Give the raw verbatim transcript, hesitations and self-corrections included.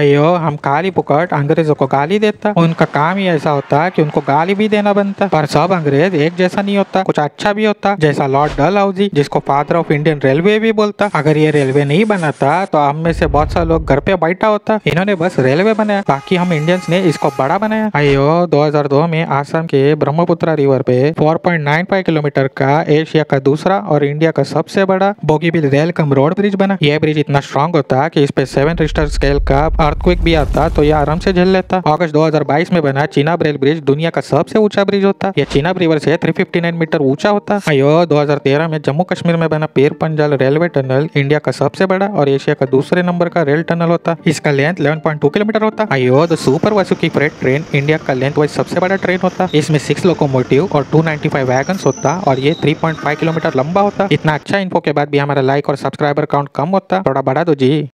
अयो हम काली पुकट अंग्रेजों को गाली देता। उनका काम ही ऐसा होता कि उनको गाली भी देना बनता। पर सब अंग्रेज एक जैसा नहीं होता, कुछ अच्छा भी होता। जैसा लॉर्ड डलहौजी जिसको फादर ऑफ इंडियन रेलवे भी बोलता। अगर ये रेलवे नहीं बनाता तो हम में से बहुत सारे लोग घर पे बैठा होता। इन्होंने बस रेलवे बनाया, बाकी हम इंडियंस ने इसको बड़ा बनाया। अयो दो हजार दो में आसाम के ब्रह्मपुत्रा रिवर पे four point nine five kilometre का एशिया का दूसरा और इंडिया का सबसे बड़ा Bogibeel rail cum road bridge बना। यह ब्रिज इतना स्ट्रांग होता कि इस पे सेवन रिस्टर स्केल का अर्थक्वेक भी आता तो यह आराम से झेल लेता। अगस्त दो हजार बाईस में बना चेनाब रेल ब्रिज दुनिया का सबसे ऊंचा ब्रिज होता। यह चेनाब रिवर से तीन सौ उनसठ मीटर ऊंचा होता। अयो दो हजार तेरह में जम्मू कश्मीर में बना Pir Panjal railway tunnel India का सबसे बड़ा और एशिया का दूसरे नंबर का रेल टनल होता। इसका लेंथ ग्यारह पॉइंट दो किलोमीटर होता। अयो the super Vasuki freight train India का लेंथ वाइज सबसे बड़ा ट्रेन होता। इसमें सिक्स लोकोमोटिव और दो सौ पचानवे वैगन होता और ये तीन पॉइंट पाँच किलोमीटर लंबा होता। इतना अच्छा इन्फो के बाद भी हमारा लाइक और सब्सक्राइबर काउंट कम होता, थोड़ा बढ़ा दो जी।